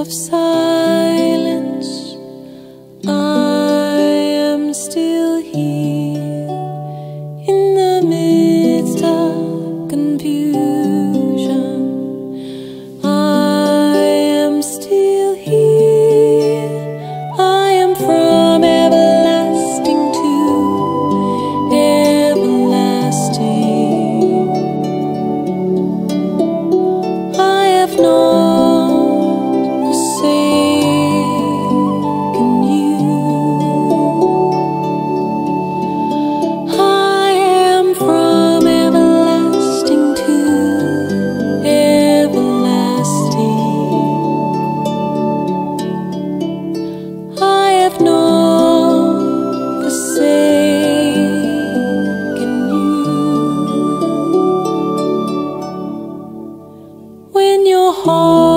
of silence, I am still here in the midst of confusion. I am still here. I am from everlasting to everlasting. I have known home.